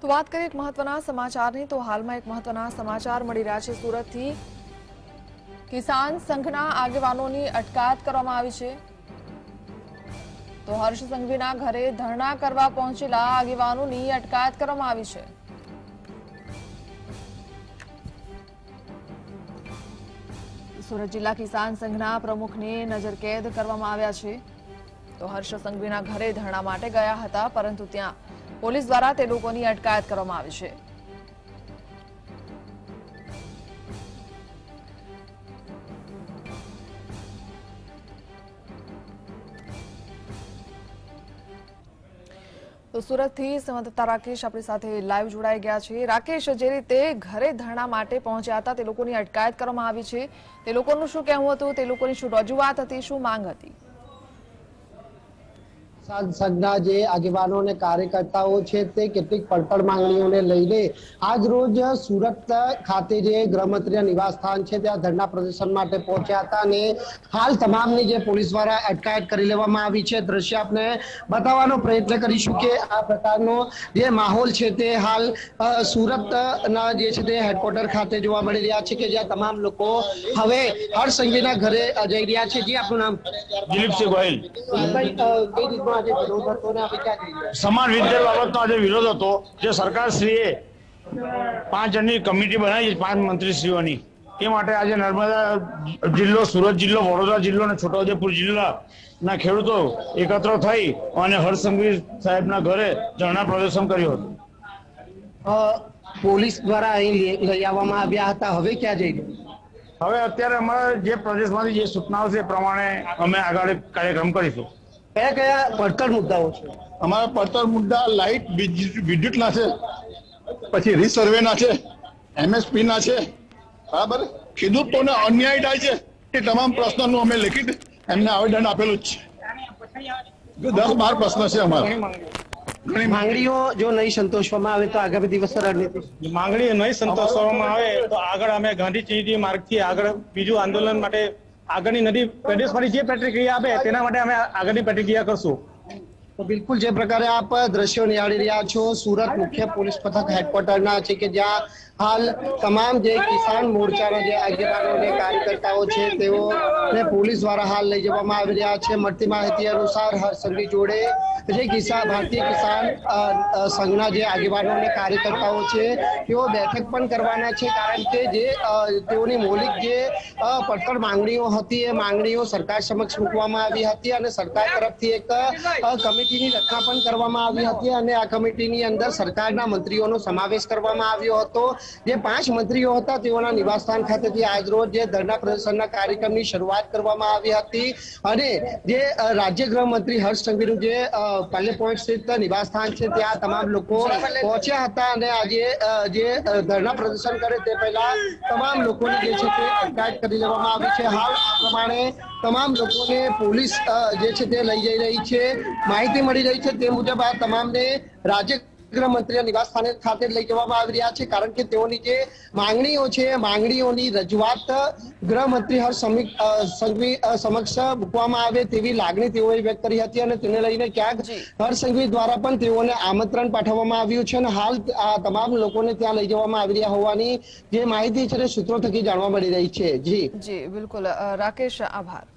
तो बात करें एक महत्वना समाचार तो हाल में एक महत्वना समाचार मळी रह्या छे। सूरत थी किसान संघना आगेवानोनी अटकायत करवामां आवी छे। तो हर्ष संघवीना घरे धरना करवा पहोंचेला आगेवानोनी अटकायत करवामां आवी छे। सूरत जिला किसान संघना प्रमुखने नजरकेद करवामां आव्या छे। तो हर्ष संघवीना घरे धरना माटे गया हता, परंतु त्यां पुलिस द्वारा ते लोकोनी अटकायत करवामां आवी छे। तो सूरत थी संवाददाता राकेश अपनी साथे लाइव जोड़ाई गया छे। राकेश, जे रीते घरे धरना माटे पहोंच्या हता ते लोकोनी अटकायत करवामां आवी छे, ते लोकोनुं शुं कहेवुं हतुं, ते लोकोनी शुं रजूआत हती, शुं मांग हती? संघना जे आगेवानो ने कार्यकर्ताओं पड़पड़ मांगणीओ ने लईने आज रोज सूरत खाते गृहमंत्री निवास स्थान छे त्यां धरना प्रदर्शन माटे पहोंच्या हता ने हाल तमामनी जे पुलिस द्वारा अटकायत करी लेवामां आवी छे। दृश्य आपने बताववानो प्रयत्न करीशुं के आ प्रकारनो जे माहोल छे ते हाल सूरतना जे छे ते हेडक्वार्टर खाते जोवा मळी रह्या छे के ज्यां तमाम लोको हवे हर्ष संघवीना घरे जई रह्या छे। जी, आपनुं नाम? दिलीपसिंह गोयल। છોટાઉદેપુર જિલ્લાના ખેડૂતો એકત્ર થઈ અને હર્ષ સંઘવી સાહેબના ઘરે ધરણા પ્રદર્શન કર્યું હતું। પોલીસ દ્વારા અહીં લઈ આવવામાં આવ્યા હતા, હવે ક્યાં જઈ રહ્યા? હવે અત્યારે અમારા જે પ્રદેશમાંથી જે સૂચનાઓ છે એ પ્રમાણે અમે આગળ કાર્યક્રમ કરીશું। क्या क्या પડતર મુદ્દાઓ છે? અમારા પડતર મુદ્દા લાઇટ વિદ્યુત ના છે, પછી રીસર્વે ના છે, એમએસપી ના છે, બરાબર ખેડૂતોને અન્યાય થાય છે તે તમામ પ્રશ્નોનું અમે લેખિત એમને આવેદન આપેલું છે। 10-12 પ્રશ્ન છે અમારા। ઘણી માંગણીઓ જો નહીં સંતોષવામાં આવે તો આગામી દિવસ રણનીતિ? માંગણીઓ નહીં સંતોષવામાં આવે તો આગળ અમે ગાંધી ચીડી માર્ગથી આગળ બીજું આંદોલન માટે आगनी नदी प्रदेश वाली जे प्रतिक्रिया आपे तेना माटे अमे आगनी प्रतिक्रिया करशुं। तो बिल्कुल जे प्रकारे आप दृश्यो निहाळी रह्या छो सूरत मुख्य पोलीस पथक हेडक्वार्टरना छे के ज्यां हाल तमाम जे किसान मोर्चाना जे आगेवानो ने कार्यकर्ताओ छे तेओने पोलीस द्वारा हाल लई जवामां आवी रह्या छे। मळती माहिती अनुसार हर्ष संघवी जोड़े जे किसान भारतीय किसान संघना जे आगेवानो ने कार्यकर्ताओ छे तेओ बैठक पण करवाना छे, कारण के जे तेओनी मौलिक जे પડતર માંગણીઓ હતી એ માંગણીઓ सरकार समक्ष મૂકવામાં આવી હતી અને सरकार તરફથી એક કમિટીની રચના પણ કરવામાં આવી હતી અને આ કમિટીની અંદર સરકારના મંત્રીઓનો સમાવેશ કરવામાં આવ્યો હતો। જે 5 મંત્રીઓ હતા તેઓના નિવાસસ્થાન ખાતેથી આજ રોજ જે ધરણા પ્રદર્શનના કાર્યક્રમની શરૂઆત કરવામાં આવી હતી અને જે રાજ્ય ગૃહમંત્રી હર્ષ સંઘવીનું જે પાલે પોઈન્ટ સ્થિત નિવાસસ્થાન છે ત્યાં તમામ લોકો પહોંચ્યા હતા અને આજે જે ધરણા પ્રદર્શન કરે તે પહેલા તમામ લોકોની જે છે તે અટકાયત કરી લેવામાં આવી છે। હાલ આ પ્રમાણે तमाम लोगों ने पुलिस लई जाई रही है। माहिती मिली रही है ते मुजब आ तमाम ने राज्य गृहमंत्री निवास स्थान खाते लई जवामां आवी रह्या छे, कारण के तेओनी जे मांगणीओ छे मांगणीओनी रजूआत गृहमंत्री हर्ष संघवी समक्ष મૂકવામાં આવે તેવી લાગણી તેઓએ વ્યક્ત કરી હતી અને તેને લઈને ક્યાંક હર્ષ સંઘવી દ્વારા પણ તેઓને આમંત્રણ પાઠવવામાં આવ્યું છે અને હાલ આ તમામ લોકોને ત્યાં લઈ જવામાં આવી રહ્યા હોવાની જે માહિતી છે સૂત્રો થકી જાણવા મળી રહી છે। જી, બિલકુલ રાકેશ, આભાર।